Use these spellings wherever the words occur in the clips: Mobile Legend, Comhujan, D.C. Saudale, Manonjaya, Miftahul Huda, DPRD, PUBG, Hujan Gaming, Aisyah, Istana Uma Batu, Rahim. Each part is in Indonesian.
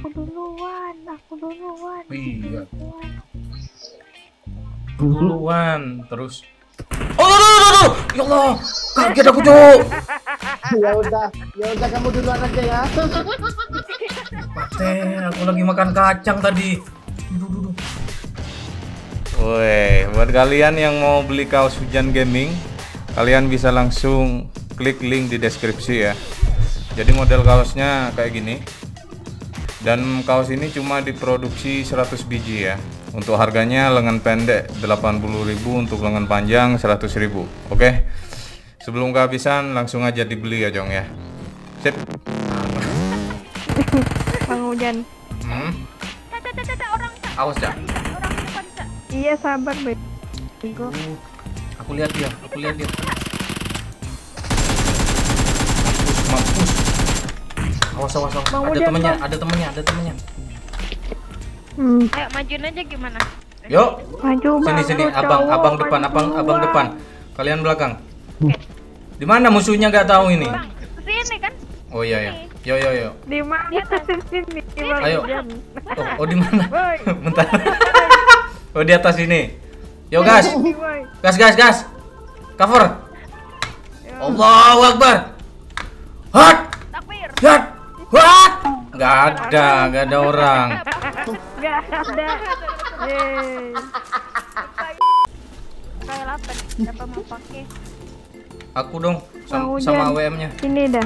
Aku duluan. Iya. Duluan terus. Oh, ya Allah, kaget aku tuh. Ya udah kamu duluan aja ya. Paten, aku lagi makan kacang tadi. Duh. Woi, buat kalian yang mau beli kaos Hujan Gaming, kalian bisa langsung klik link di deskripsi ya. Jadi model kaosnya kayak gini. Dan kaos ini cuma diproduksi 100 biji ya. Untuk harganya lengan pendek 80.000, untuk lengan panjang 100.000. Oke. Sebelum kehabisan langsung aja dibeli ya, Jong ya. Sip. Bang Hujan. Awas ya. Iya, sabar, Beb. Aku lihat dia. Mampus. Awas. Ada temennya. Ayo majuin aja gimana? Yuk. Maju, sini. Abang depan. Kalian belakang. Di mana musuhnya nggak tahu ini? Sini kan? Oh iya ya. Yo. Di mana? Sini. Ayo. Oh di mana? Bentar. Oh di atas sini. Yo guys. Gas. Cover. Allahu Akbar. Hot. Gak ada orang. Gak ada. Kayak lapar. Siapa mau pakai? Aku dong sama WM-nya. Ini dah.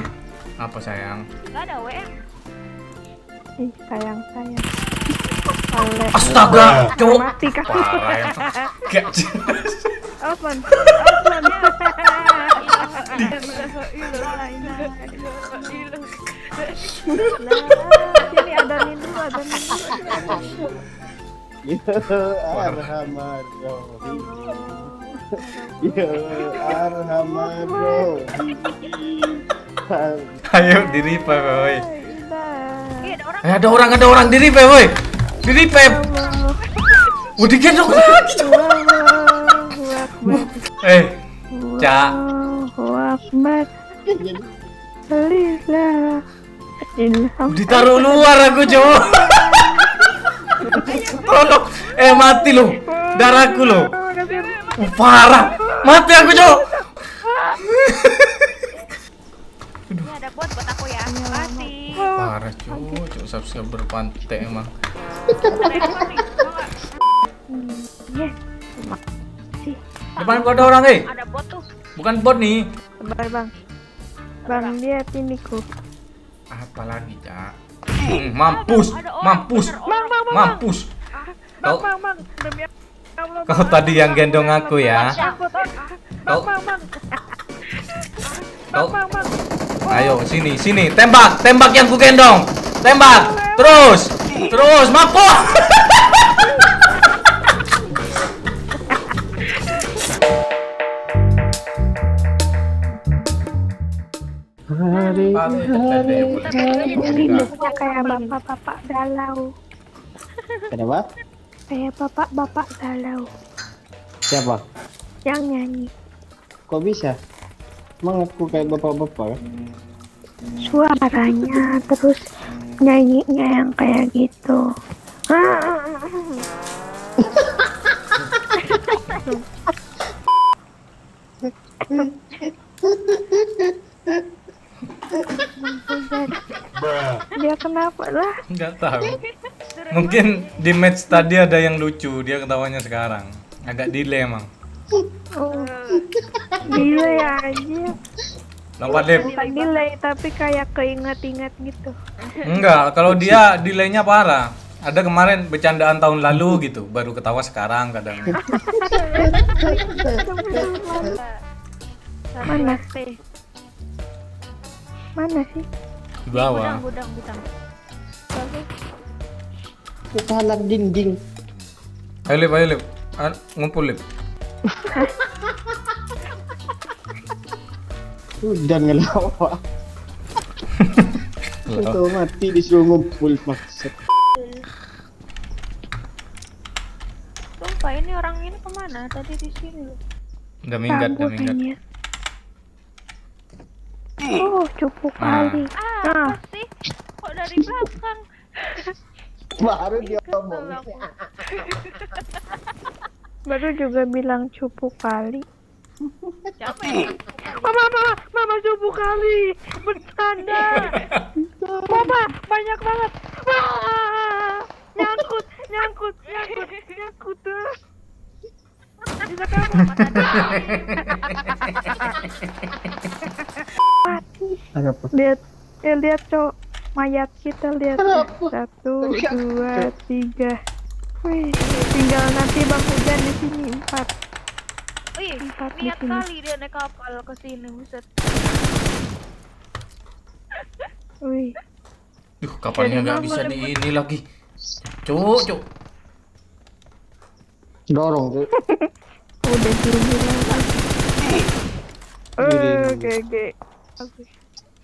Apa sayang? Gak ada WM. Ih, sayang. Astaga, cowok. Parah ya. Gak jelas. Open. Sini ada Nindu. Ya, Arhamar bro. Ayo diri Pak Boy. Ada orang diri Pak Boy. Diri Pak. Udah gendong lagi. Cak. Ditaruh luar aku cowok. Tolong, mati lo, darahku lo. Parah, mati aku cowok. Ini ada buat aku ya, mati. Parah cowok, subscriber pantai emang. Depan kau ada orang Ada bot tuh. Bukan bot nih. Bang dia timiku. Apalagi Cak. Mampus. Bang. Kau tadi yang gendong aku ya. Kau. Ayo sini. Tembak yang ku gendong. Tembak. Terus mampus. Hari kayak bapak galau. Kenapa? Kayak bapak galau. Siapa? Yang nyanyi. Kok bisa? Emang aku kayak bapak-bapak? Suaranya terus nyanyinya yang kayak gitu. Dia kenapa lah? Enggak tahu. Mungkin di match tadi ada yang lucu, dia ketawanya sekarang. Agak delay emang. Delay aja. Lompat deh. Delay tapi kayak keinget-inget gitu. Enggak, kalau dia delaynya parah. Ada kemarin bercandaan tahun lalu gitu, baru ketawa sekarang kadang. Mana sih? Di bawah. Gudang. Oke. Kita halang dinding. Ayo lip. Ngumpul lip. Udah ngelawa. Itu mati disuruh ngumpul maksud. Sumpah ini orang ini kemana? Tadi di sini. Udah minggat. Oh, cupu kali. Apa sih? Kok dari belakang? Baru dia ngomong. Baru juga bilang cupu kali. Siapa ya? Mama cupu kali. Bercanda. Mama banyak banget. Wah, nyangkut tuh. Bisa kamu lihat, lihat cowok mayat kita, lihat 1, 2, 3. Wih, tinggal nanti Bang Hujan di sini 4. Wih, niat kali dia naik kapal ke sini, buset. Wih, duh, kapalnya nggak bisa di ini lagi, cuk. Dorong tuh. Udah turun-turun lagi. Oke.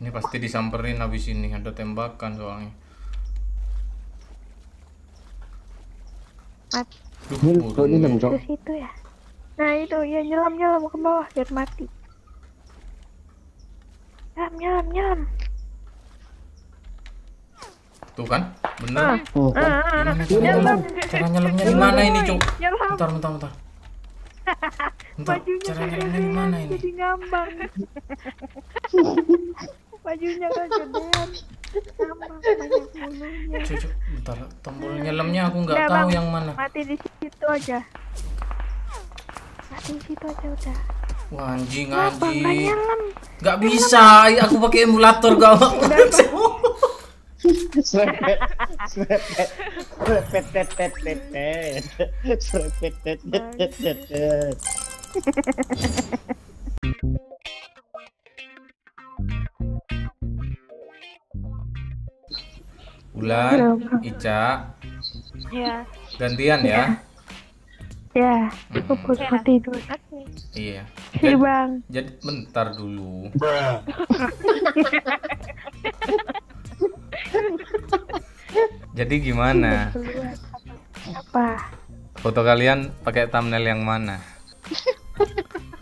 Ini pasti disamperin habis ini, ada tembakan soalnya. Mati. Duh, ini ke situ ya. Nah, itu ya nyelam ke bawah biar mati. Nyelam. Tuh kan, bener. Nyelamnya di mana ini, Cuk? Bentar. Caranya di mana ini? Jadi ngambang. Bajunya kan gedean. Ngambang banyak bulunya. Cuk, bentar. Tombol nyelamnya aku nggak tahu yang mana. Mati di situ aja. Udah. Wah, anjing. Nggak bisa, aku pakai emulator gawat. Slepet. Ulan, Ica. Ya. Gantian ya. Ya, aku mau tidur. Iya. Si Bang. Jadi bentar dulu. Jadi gimana? Apa? Foto kalian pakai thumbnail yang mana?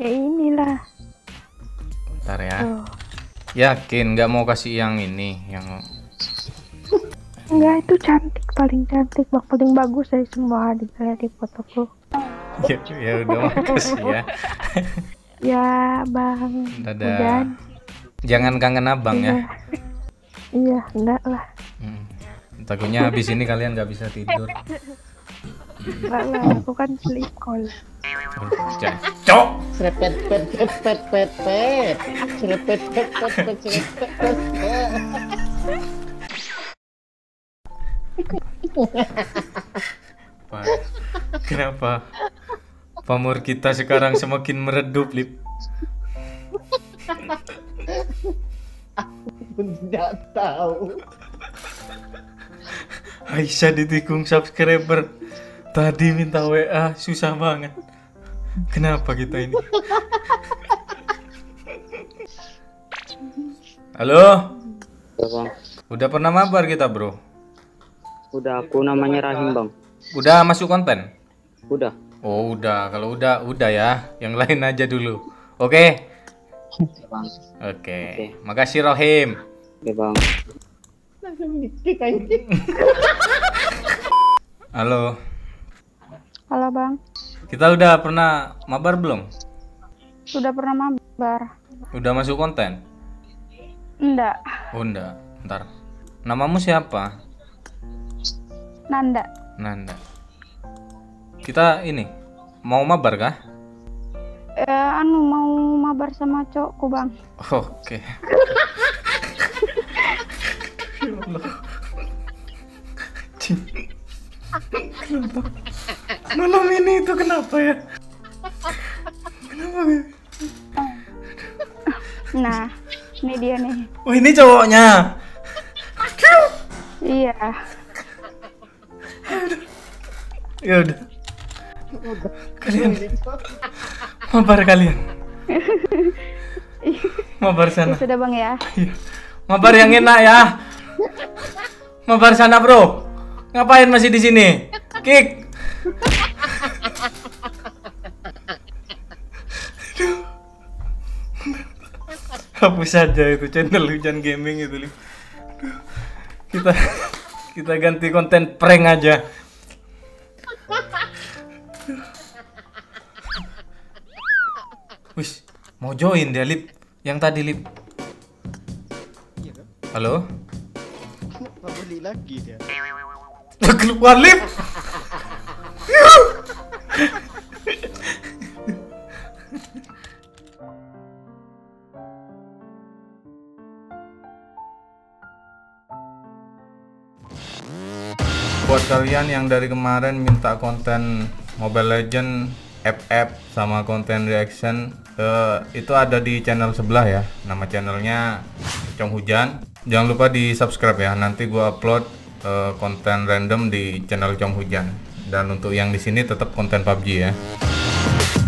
Ya inilah. Bentar ya. Oh. Yakin nggak mau kasih yang ini, yang enggak itu cantik, paling cantik, paling bagus dari semua adik saya di fotoku. Ya udah makasih ya. Ya Bang. Dadah. Jangan kangen abang ya. Iya, enggak lah. Takutnya habis ini kalian nggak bisa tidur. Enggak lah, aku kan sleep call. Cok. Kenapa pamor kita sekarang semakin meredup, Lip? Aku tidak tahu. Aisyah ditikung subscriber. Tadi minta WA susah banget. Kenapa kita ini? Halo? Bang. Udah pernah mabar kita, Bro? Udah, aku namanya Rahim, Bang. Udah masuk konten? Udah. Oh, udah. Kalau udah ya. Yang lain aja dulu. Oke. Oke. Makasih Rahim. Oke, Bang. Halo Bang, kita udah pernah mabar belum? Udah pernah mabar. Udah masuk konten? Enggak. Oh enggak, ntar. Namamu siapa? Nanda. Kita ini mau mabar kah? Mau mabar sama cowokku, Bang. Oke. Kenapa? Malam ini itu kenapa ya? Kenapa? Nah, ini dia nih. Oh, ini cowoknya. Iya. Ya udah. Kalian mabar Mabar sana. Ya sudah, Bang ya. Mabar yang enak ya. Mabar sana, Bro. Ngapain masih di sini? Kick. Hapus saja itu channel Hujan Gaming itu. Kita Kita ganti konten prank aja. Wis, mau join dia Lip. Yang tadi Lip. Halo? Nggak beli lagi dia. Keluar Lip. Buat kalian yang dari kemarin minta konten Mobile Legend, FF sama konten reaction, itu ada di channel sebelah ya. Nama channelnya Comhujan. Jangan lupa di subscribe ya. Nanti gua upload konten random di channel Comhujan. Dan untuk yang di sini tetap konten PUBG ya.